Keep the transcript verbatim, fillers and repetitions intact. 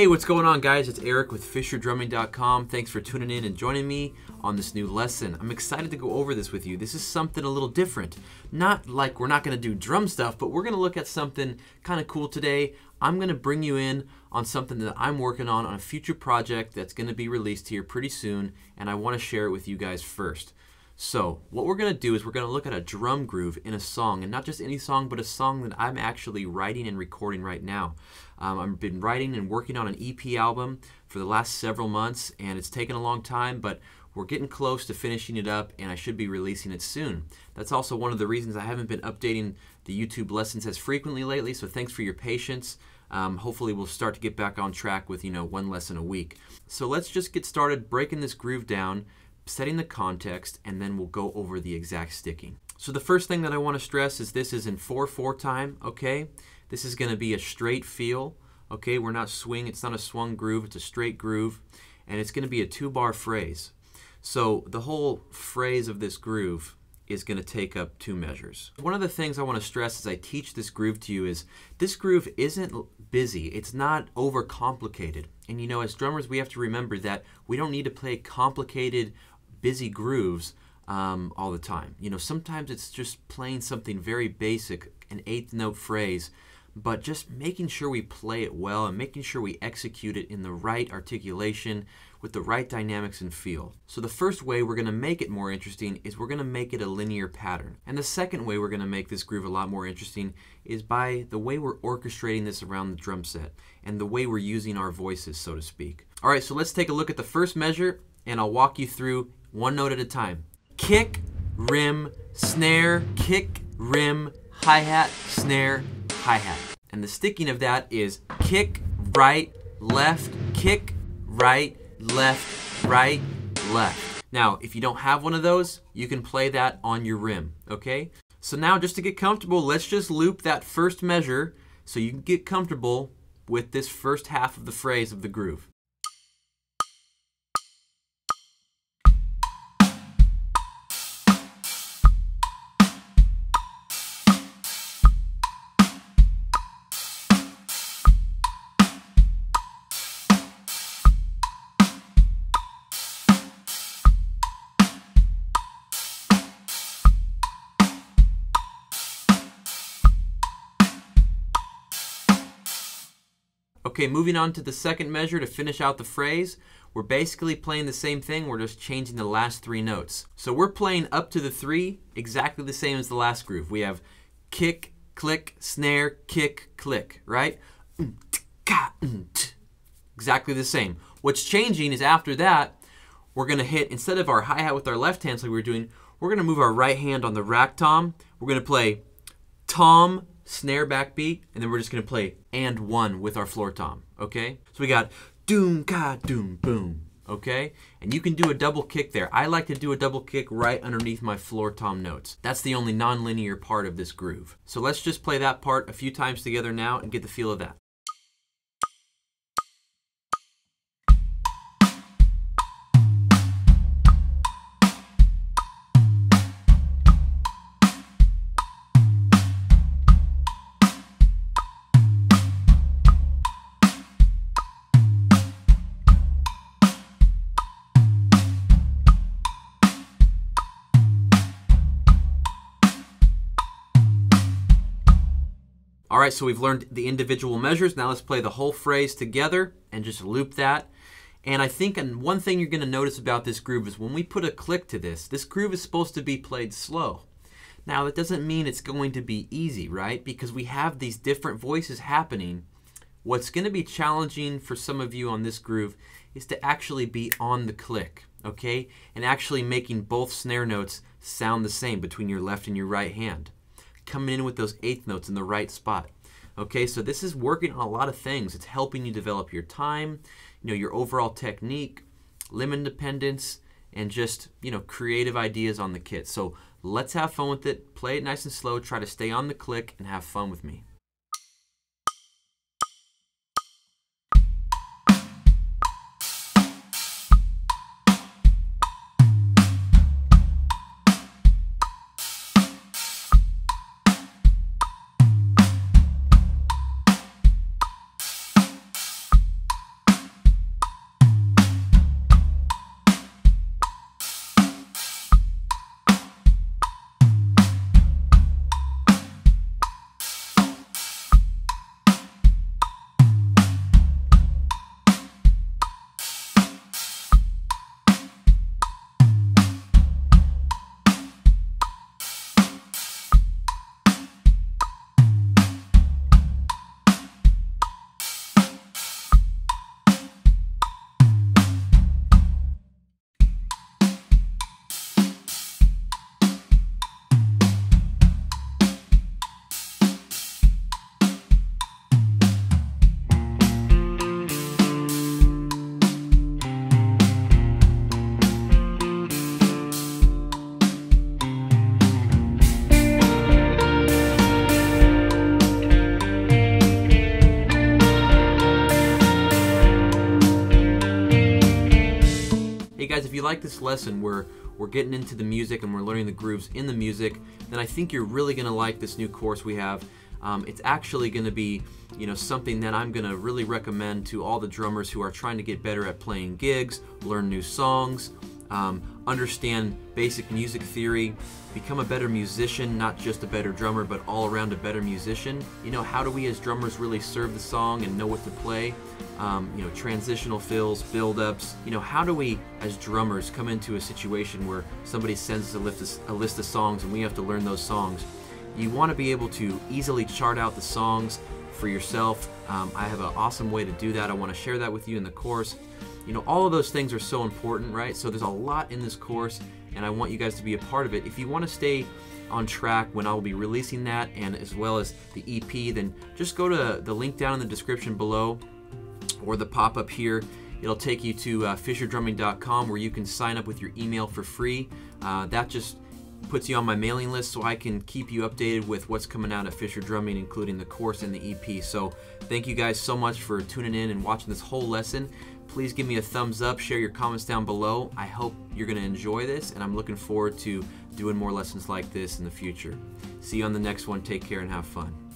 Hey, what's going on, guys? It's Eric with Fisher Drumming dot com. Thanks for tuning in and joining me on this new lesson. I'm excited to go over this with you. This is something a little different. Not like we're not going to do drum stuff, but we're going to look at something kind of cool today. I'm going to bring you in on something that I'm working on on a future project that's going to be released here pretty soon, and I want to share it with you guys first. So what we're going to do is we're going to look at a drum groove in a song, and not just any song, but a song that I'm actually writing and recording right now. Um, I've been writing and working on an E P album for the last several months, and it's taken a long time, but we're getting close to finishing it up, and I should be releasing it soon. That's also one of the reasons I haven't been updating the YouTube lessons as frequently lately, so thanks for your patience. Um, hopefully we'll start to get back on track with, you know, one lesson a week. So let's just get started breaking this groove down, setting the context, and then we'll go over the exact sticking. So the first thing that I want to stress is this is in four four time, okay? This is going to be a straight feel, okay? We're not swing, it's not a swung groove, it's a straight groove, and it's going to be a two-bar phrase. So the whole phrase of this groove is going to take up two measures. One of the things I want to stress as I teach this groove to you is this groove isn't busy, it's not overcomplicated. And you know, as drummers, we have to remember that we don't need to play complicated, busy grooves um, all the time. You know, sometimes it's just playing something very basic, an eighth note phrase, but just making sure we play it well and making sure we execute it in the right articulation with the right dynamics and feel. So the first way we're going to make it more interesting is we're going to make it a linear pattern. And the second way we're going to make this groove a lot more interesting is by the way we're orchestrating this around the drum set and the way we're using our voices, so to speak. All right, so let's take a look at the first measure, and I'll walk you through one note at a time. Kick, rim, snare, kick, rim, hi-hat, snare, hi-hat. And the sticking of that is kick, right, left, kick, right, left, right, left. Now, if you don't have one of those, you can play that on your rim, okay? So now, just to get comfortable, let's just loop that first measure so you can get comfortable with this first half of the phrase of the groove. Okay, moving on to the second measure to finish out the phrase, we're basically playing the same thing, we're just changing the last three notes. So we're playing up to the three exactly the same as the last groove. We have kick, click, snare, kick, click, right? Exactly the same. What's changing is after that, we're gonna hit, instead of our hi-hat with our left hand like we were doing, we're gonna move our right hand on the rack tom, we're gonna play tom, snare backbeat, and then we're just gonna play and one with our floor tom, okay? So we got doom, ka, doom, boom, okay? And you can do a double kick there. I like to do a double kick right underneath my floor tom notes. That's the only non-linear part of this groove. So let's just play that part a few times together now and get the feel of that. All right, so we've learned the individual measures. Now let's play the whole phrase together and just loop that. And I think and one thing you're gonna notice about this groove is when we put a click to this, this groove is supposed to be played slow. Now that doesn't mean it's going to be easy, right? Because we have these different voices happening. What's gonna be challenging for some of you on this groove is to actually be on the click, okay? And actually making both snare notes sound the same between your left and your right hand, coming in with those eighth notes in the right spot. Okay, so this is working on a lot of things. It's helping you develop your time, you know, your overall technique, limb independence, and just, you know, creative ideas on the kit. So let's have fun with it. Play it nice and slow. Try to stay on the click and have fun with me. guys, if you like this lesson where we're getting into the music and we're learning the grooves in the music, then I think you're really gonna like this new course we have. Um, it's actually gonna be, you know, something that I'm gonna really recommend to all the drummers who are trying to get better at playing gigs, learn new songs, um, understand basic music theory, become a better musician, not just a better drummer, but all around a better musician. You know, how do we as drummers really serve the song and know what to play? Um, you know, transitional fills, build-ups. You know, how do we as drummers come into a situation where somebody sends us a list of, a list of songs and we have to learn those songs? You want to be able to easily chart out the songs for yourself. Um, I have an awesome way to do that. I want to share that with you in the course. You know, all of those things are so important, right? So there's a lot in this course, and I want you guys to be a part of it. If you want to stay on track when I'll be releasing that, and as well as the E P, then just go to the link down in the description below, or the pop-up here. It'll take you to uh, Fisher Drumming dot com, where you can sign up with your email for free. Uh, that just puts you on my mailing list so I can keep you updated with what's coming out at Fisher Drumming, including the course and the E P. So thank you guys so much for tuning in and watching this whole lesson. Please give me a thumbs up, share your comments down below. I hope you're gonna enjoy this, and I'm looking forward to doing more lessons like this in the future. See you on the next one. Take care and have fun.